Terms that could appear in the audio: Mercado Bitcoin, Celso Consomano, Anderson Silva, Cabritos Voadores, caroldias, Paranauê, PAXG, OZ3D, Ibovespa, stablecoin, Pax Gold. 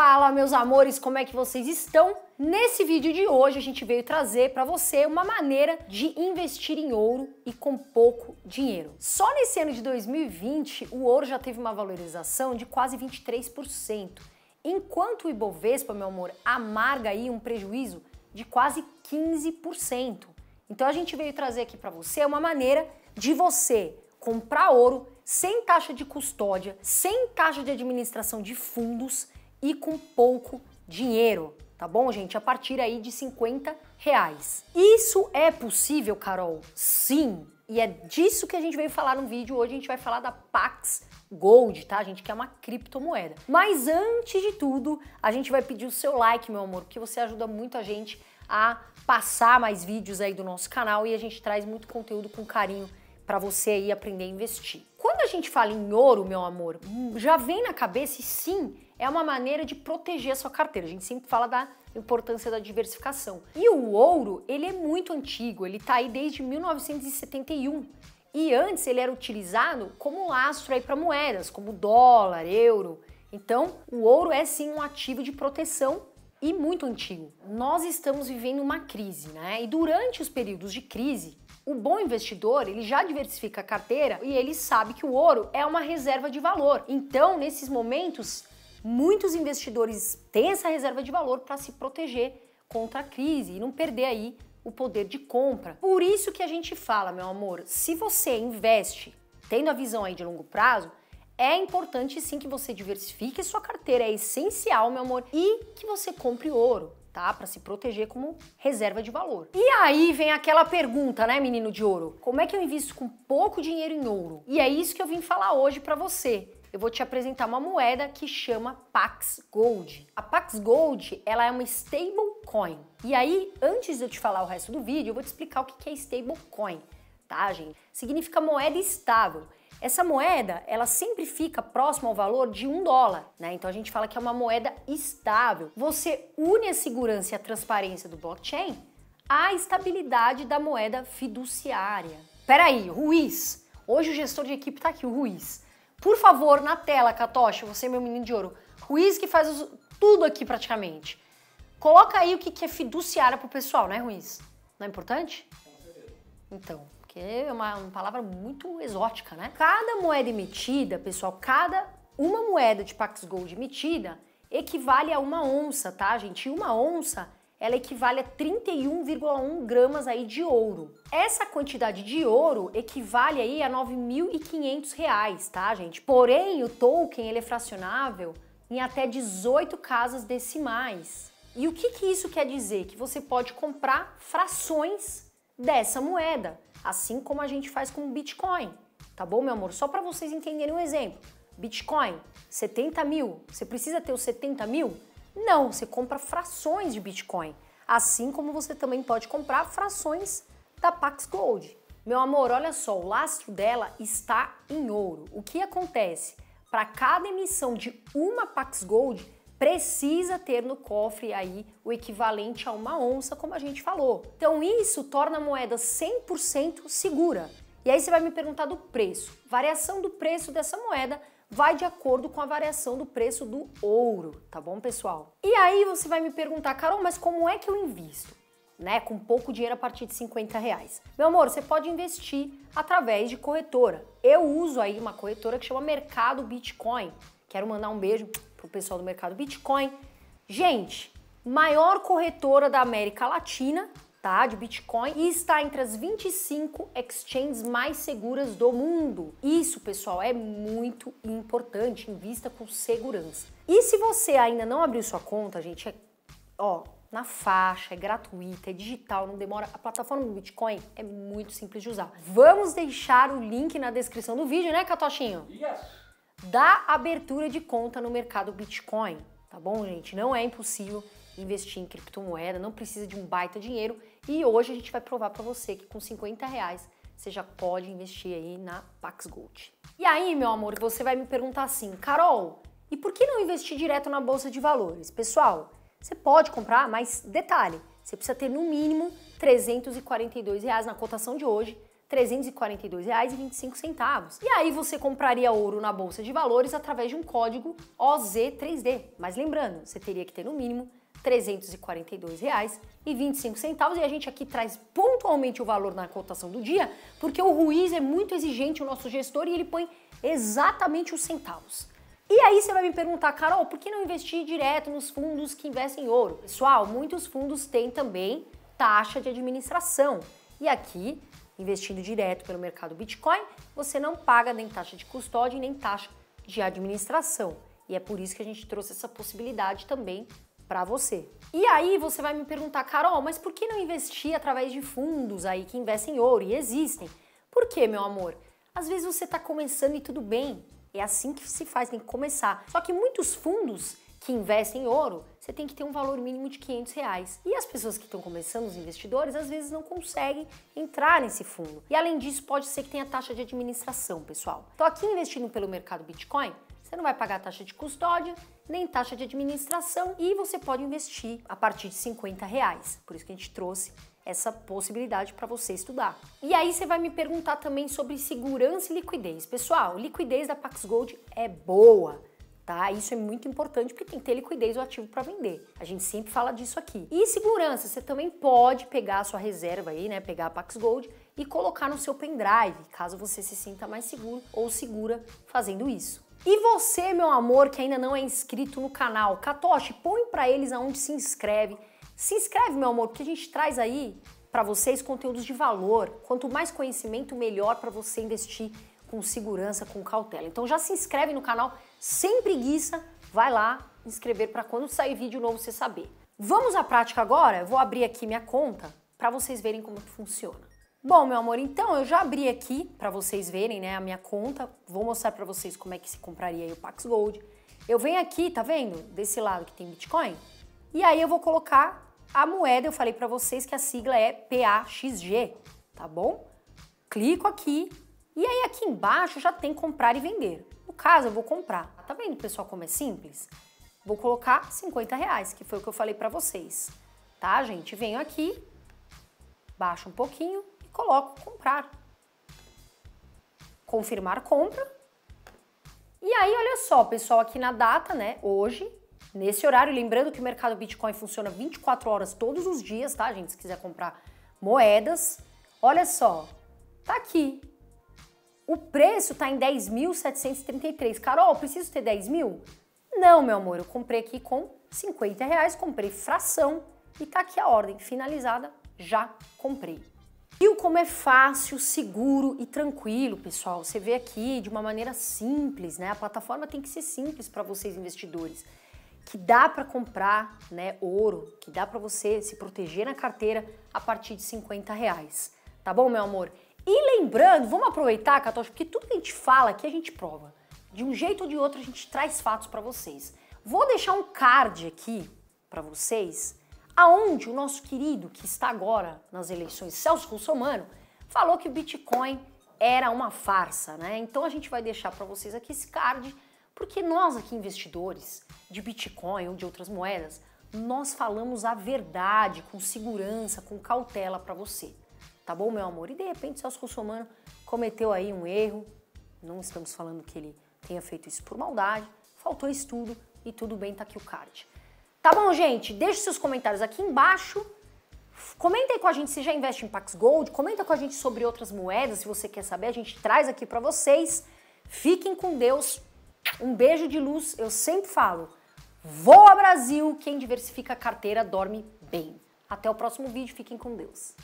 Fala, meus amores, como é que vocês estão? Nesse vídeo de hoje a gente veio trazer para você uma maneira de investir em ouro e com pouco dinheiro. Só nesse ano de 2020 o ouro já teve uma valorização de quase 23%, enquanto o Ibovespa, meu amor, amarga aí um prejuízo de quase 15%. Então a gente veio trazer aqui para você uma maneira de você comprar ouro sem taxa de custódia, sem taxa de administração de fundos e com pouco dinheiro, tá bom, gente? A partir aí de R$50. Isso é possível, Carol? Sim! E é disso que a gente veio falar no vídeo. Hoje a gente vai falar da Pax Gold, tá, gente? Que é uma criptomoeda. Mas antes de tudo, a gente vai pedir o seu like, meu amor, porque você ajuda muito a gente a passar mais vídeos aí do nosso canal e a gente traz muito conteúdo com carinho para você aí aprender a investir. Quando a gente fala em ouro, meu amor, já vem na cabeça e sim, é uma maneira de proteger a sua carteira. A gente sempre fala da importância da diversificação. E o ouro, ele é muito antigo, ele tá aí desde 1971. E antes ele era utilizado como lastro aí para moedas, como dólar, euro. Então, o ouro é sim um ativo de proteção e muito antigo. Nós estamos vivendo uma crise, né? E durante os períodos de crise, o bom investidor, ele já diversifica a carteira e ele sabe que o ouro é uma reserva de valor. Então, nesses momentos, muitos investidores têm essa reserva de valor para se proteger contra a crise e não perder aí o poder de compra. Por isso que a gente fala, meu amor, se você investe tendo a visão aí de longo prazo, é importante sim que você diversifique a sua carteira, é essencial, meu amor, e que você compre ouro, tá? Para se proteger como reserva de valor. E aí vem aquela pergunta, né, menino de ouro? Como é que eu invisto com pouco dinheiro em ouro? E é isso que eu vim falar hoje para você. Eu vou te apresentar uma moeda que chama Pax Gold. A Pax Gold, ela é uma stablecoin. E aí, antes de eu te falar o resto do vídeo, eu vou te explicar o que é stablecoin, tá, gente? Significa moeda estável. Essa moeda, ela sempre fica próxima ao valor de $1, né? Então a gente fala que é uma moeda estável. Você une a segurança e a transparência do blockchain à estabilidade da moeda fiduciária. Peraí, Ruiz, hoje o gestor de equipe tá aqui, o Ruiz. Por favor, na tela, Catocha, você meu menino de ouro, Ruiz que faz tudo aqui praticamente. Coloca aí o que é fiduciária pro pessoal, né, Ruiz? Não é importante? Então... porque é uma palavra muito exótica, né? Cada moeda emitida, pessoal, uma moeda de Pax Gold emitida equivale a uma onça, tá, gente? E uma onça, ela equivale a 31,1 gramas aí de ouro. Essa quantidade de ouro equivale aí a R$9.500, tá, gente? Porém, o token, ele é fracionável em até 18 casas decimais. E o que isso quer dizer? Que você pode comprar frações dessa moeda, assim como a gente faz com o Bitcoin, tá bom, meu amor? Só para vocês entenderem um exemplo. Bitcoin, 70 mil, você precisa ter os 70 mil? Não, você compra frações de Bitcoin, assim como você também pode comprar frações da Pax Gold. Meu amor, olha só, o lastro dela está em ouro. O que acontece? Para cada emissão de uma Pax Gold, precisa ter no cofre aí o equivalente a uma onça, como a gente falou. Então isso torna a moeda 100% segura. E aí você vai me perguntar do preço. Variação do preço dessa moeda vai de acordo com a variação do preço do ouro, tá bom, pessoal? E aí você vai me perguntar, Carol, mas como é que eu invisto, né, com pouco dinheiro a partir de R$50? Meu amor, você pode investir através de corretora. Eu uso aí uma corretora que chama Mercado Bitcoin. Quero mandar um beijo para o pessoal do Mercado Bitcoin. Gente, maior corretora da América Latina, tá, de Bitcoin, e está entre as 25 exchanges mais seguras do mundo. Isso, pessoal, é muito importante, invista com segurança. E se você ainda não abriu sua conta, gente, na faixa, é gratuita, é digital, não demora. A plataforma do Bitcoin é muito simples de usar. Vamos deixar o link na descrição do vídeo, né, Catochinho? Yes! Da abertura de conta no mercado Bitcoin, tá bom, gente? Não é impossível investir em criptomoeda, não precisa de um baita dinheiro e hoje a gente vai provar para você que com R$50 você já pode investir aí na Pax Gold. E aí, meu amor, você vai me perguntar assim, Carol, e por que não investir direto na bolsa de valores? Pessoal, você pode comprar, mas detalhe, você precisa ter no mínimo R$342 na cotação de hoje, R$ 342,25. E aí você compraria ouro na Bolsa de Valores através de um código OZ3D. Mas lembrando, você teria que ter no mínimo R$ 342,25. E a gente aqui traz pontualmente o valor na cotação do dia, porque o Ruiz é muito exigente, o nosso gestor, e ele põe exatamente os centavos. E aí você vai me perguntar, Carol, por que não investir direto nos fundos que investem em ouro? Pessoal, muitos fundos têm também taxa de administração. E aqui, investindo direto pelo mercado Bitcoin, você não paga nem taxa de custódia nem taxa de administração. E é por isso que a gente trouxe essa possibilidade também para você. E aí você vai me perguntar, Carol, mas por que não investir através de fundos aí que investem em ouro? E existem. Por quê, meu amor? Às vezes você está começando e tudo bem. É assim que se faz, tem que começar. Só que muitos fundos que investem em ouro, você tem que ter um valor mínimo de R$ 500. E as pessoas que estão começando, os investidores, às vezes não conseguem entrar nesse fundo. E além disso, pode ser que tenha taxa de administração, pessoal. Então aqui investindo pelo mercado Bitcoin, você não vai pagar taxa de custódia, nem taxa de administração, e você pode investir a partir de R$ 50. Por isso que a gente trouxe essa possibilidade para você estudar. E aí você vai me perguntar também sobre segurança e liquidez. Pessoal, liquidez da Pax Gold é boa, tá? Isso é muito importante porque tem que ter liquidez do ativo para vender. A gente sempre fala disso aqui. E segurança, você também pode pegar a sua reserva aí, né? Pegar a Pax Gold e colocar no seu pendrive, caso você se sinta mais seguro ou segura fazendo isso. E você, meu amor, que ainda não é inscrito no canal, Katoshi, põe para eles aonde se inscreve. Se inscreve, meu amor, porque a gente traz aí para vocês conteúdos de valor. Quanto mais conhecimento, melhor para você investir com segurança, com cautela. Então já se inscreve no canal, sem preguiça, vai lá inscrever para quando sair vídeo novo você saber. Vamos à prática agora? Eu vou abrir aqui minha conta para vocês verem como que funciona. Bom, meu amor, então eu já abri aqui para vocês verem, né, a minha conta. Vou mostrar para vocês como é que se compraria aí o Pax Gold. Eu venho aqui, tá vendo? Desse lado que tem Bitcoin. E aí eu vou colocar a moeda, eu falei para vocês que a sigla é PAXG, tá bom? Clico aqui e aí aqui embaixo já tem comprar e vender. No caso, eu vou comprar. Tá vendo, pessoal, como é simples? Vou colocar R$ 50, que foi o que eu falei para vocês. Tá, gente? Venho aqui, baixo um pouquinho e coloco comprar. Confirmar compra. E aí, olha só, pessoal, aqui na data, né, hoje, nesse horário, lembrando que o mercado Bitcoin funciona 24 horas todos os dias, tá, gente? Se quiser comprar moedas, olha só, tá aqui. O preço tá em 10.733. Carol, preciso ter 10 mil? Não, meu amor, eu comprei aqui com R$ 50, comprei fração e tá aqui a ordem finalizada, já comprei. Viu como é fácil, seguro e tranquilo, pessoal? Você vê aqui de uma maneira simples, né? A plataforma tem que ser simples para vocês investidores. Que dá para comprar, né, ouro, que dá para você se proteger na carteira a partir de R$ 50, tá bom, meu amor? E lembrando, vamos aproveitar, Katoshi, porque tudo que a gente fala aqui a gente prova. De um jeito ou de outro a gente traz fatos para vocês. Vou deixar um card aqui para vocês, aonde o nosso querido, que está agora nas eleições, Celso Consomano, falou que o Bitcoin era uma farsa, né? Então a gente vai deixar para vocês aqui esse card, porque nós aqui investidores de Bitcoin ou de outras moedas, nós falamos a verdade com segurança, com cautela para você, tá bom, meu amor? E de repente Celso Consomano cometeu aí um erro, não estamos falando que ele tenha feito isso por maldade, faltou estudo e tudo bem, tá aqui o card. Tá bom, gente? Deixe seus comentários aqui embaixo, comenta aí com a gente se já investe em Pax Gold, comenta com a gente sobre outras moedas, se você quer saber, a gente traz aqui para vocês. Fiquem com Deus. Um beijo de luz, eu sempre falo, voa Brasil, quem diversifica a carteira dorme bem. Até o próximo vídeo, fiquem com Deus.